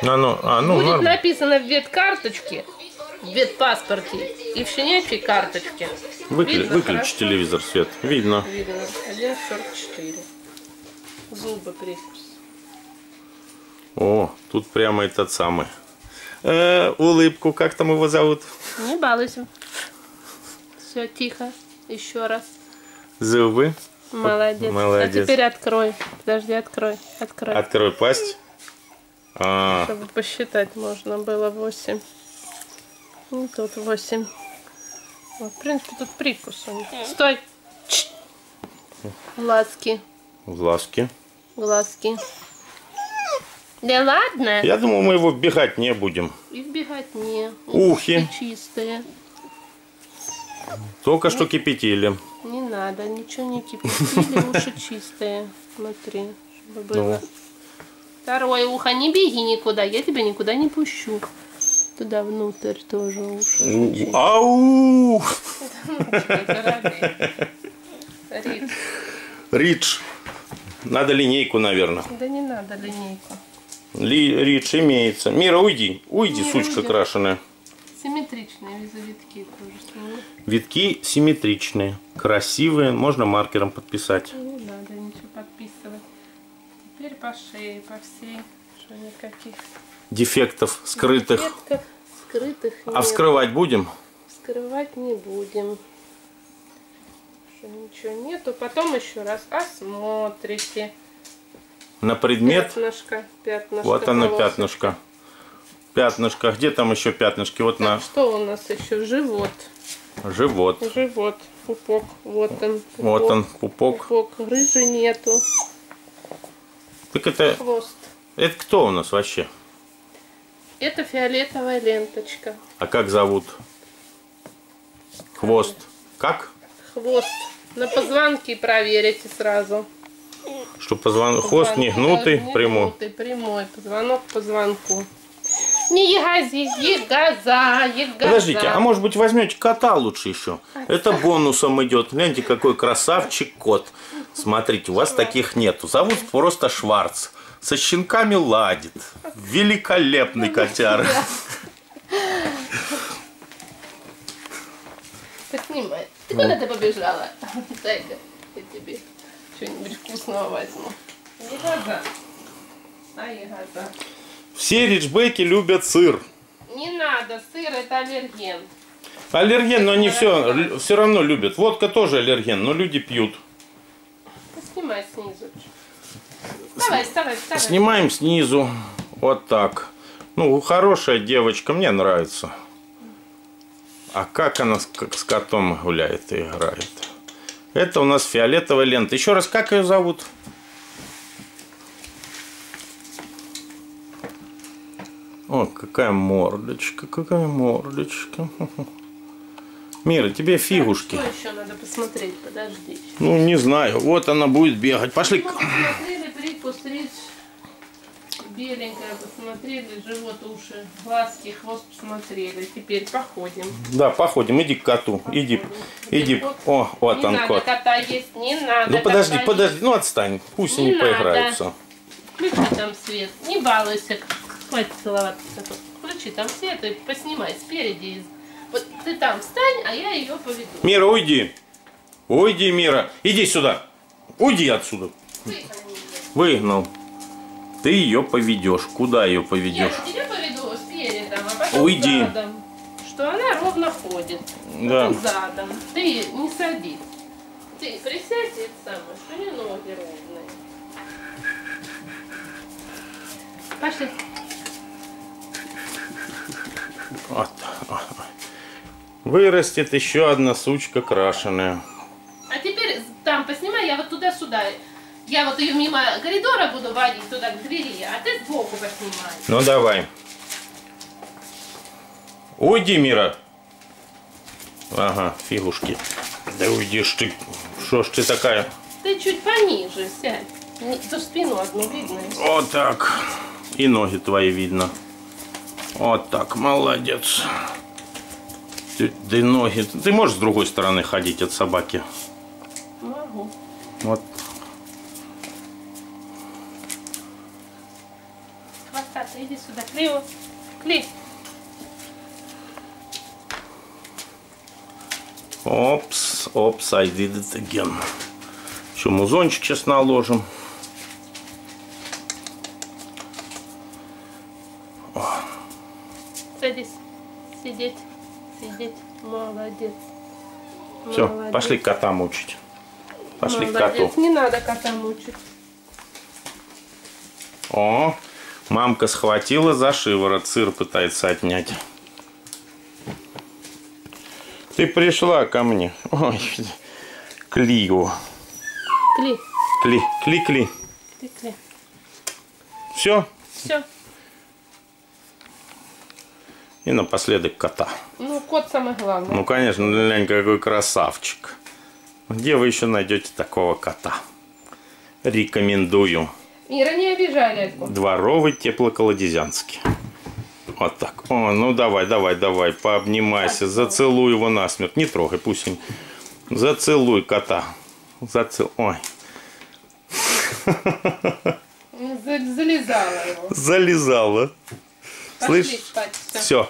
Будет норм. Написано в веткарточке, в ветпаспорте и в щенячьей карточке. Выключи телевизор, свет. Видно. Видно. 1,44. Зубы пресс. О, тут прямо этот самый. Улыбку, как там его зовут? Не балуйся. Все, тихо. Еще раз. Зубы. Молодец. Молодец. А теперь открой. Подожди, открой. Открой. Открой пасть. Чтобы посчитать можно было 8. И тут 8. Вот, в принципе, тут привкус. Стой. Глазки. Глазки. Глазки. Да ладно? Я думал, мы его вбегать не будем. И вбегать не. Ухи. Чистые. Только что кипятили. Не надо, ничего не кипятили, уши чистые. Смотри, чтобы было. Второе ухо, не беги никуда, я тебя никуда не пущу. Туда внутрь тоже уши. Ау! Ридж. Надо линейку, наверное. Да не надо линейку. Ридж имеется. Мира, уйди. Уйди, Мира, сучка уйди. Крашеная. Симметричные витки тоже. Витки симметричные. Красивые. Можно маркером подписать. Не надо ничего подписывать. Теперь по шее, по всей. Что никаких дефектов скрытых. Дефектов скрытых нет. А вскрывать будем? Вскрывать не будем. Ничего нету. Потом еще раз осмотрите на предмет. Пятнышко, пятнышко, вот оно волосы. Пятнышко, пятнышко. Где там еще пятнышки? Вот так, на что у нас еще? Живот, живот, живот, пупок. Вот он, пупок. Вот он, пупок. Пупок. Рыжи нету. Так это хвост. Это кто у нас вообще? Это фиолетовая ленточка. А как зовут? Хвост. Как? Хвост. На позвонки проверите сразу. Что позвонок? Хвост не гнутый, прямой. Прямой. Позвонок к позвонку. Не егази, егаза, егаза. Подождите, а может быть возьмете кота лучше еще? Это бонусом идет. Гляньте, какой красавчик кот. Смотрите, у вас таких нету. Зовут просто Шварц. Со щенками ладит. Великолепный котяр. Поснимай. Ты куда ты побежала? Дай-ка я тебе что-нибудь вкусного возьму. Ягоза. А ягоза. Все риджбеки любят сыр. Не надо, сыр это аллерген. Аллерген, но они все равно любят. Водка тоже аллерген, но люди пьют. Снимай снизу. Давай, вставай, вставай. Снимаем снизу. Вот так. Ну, хорошая девочка, мне нравится. А как она с котом гуляет и играет? Это у нас фиолетовая лента. Еще раз, как ее зовут? О, какая мордочка, какая мордочка. Мира, тебе фигушки. Так, что еще надо посмотреть? Подожди. Ну, не знаю. Вот она будет бегать. Пошли. Мы посмотрели привкус, ридж. Беленькая посмотрели, живот, уши, глазки, хвост посмотрели. Теперь походим. Да, походим. Иди к коту. Походим. Иди. Иди. Кот. О, вот не он надо кот. Кота есть, не надо. Ну подожди, кота подожди. Есть. Ну отстань. Пусть не они надо. Поиграются. Включи там свет. Не балуйся. Хватит целоваться. Включи там свет и поснимай спереди. Вот ты там встань, а я ее поведу. Мира, уйди. Уйди, Мира. Иди сюда. Уйди отсюда. Выгнал. Ты ее поведешь. Куда ее поведешь? Я тебя поведу спереди, а потом уйди. Задом. Что она ровно ходит. Да. Задом. Ты не садись. Ты присядь и самое, что не ноги ровные. Пошли. Вот. Вырастет еще одна сучка крашеная. А теперь там поснимай, я вот туда-сюда. Я вот ее мимо коридора буду водить туда к двери, а ты сбоку поснимай. Ну давай. Уйди, Мира. Ага, фигушки. Да уйдишь ты. Что ж ты такая? Ты чуть пониже сядь. Ту спину одну видно. Вот так. И ноги твои видно. Вот так, молодец. Ты ноги. Ты можешь с другой стороны ходить от собаки? Могу. Вот. хвостатый, иди сюда, клею, клей. Опс, опс, I did it again. Еще музончик сейчас наложим. Садись, сидеть, сидеть, молодец. Все, молодец. Пошли кота мучить. Пошли молодец. К коту. Не надо кота мучить. О, мамка схватила за шиворот, сыр пытается отнять. Ты пришла ко мне. Ой, Клио. Кли. Кли, кли, кли. Кли, кли. Все? Все. И напоследок кота. Ну, кот самое главное. Ну, конечно, глянь, какой красавчик. Где вы еще найдете такого кота? Рекомендую. Мира, не обижай Лядьку. Дворовый теплоколодезянский. Вот так. О, ну давай, давай, давай, пообнимайся, зацелуй его насмерть. Не трогай, пусть он. Зацелуй кота. Зацелуй. Ой. Залезала его. Залезала. Слышь? Все.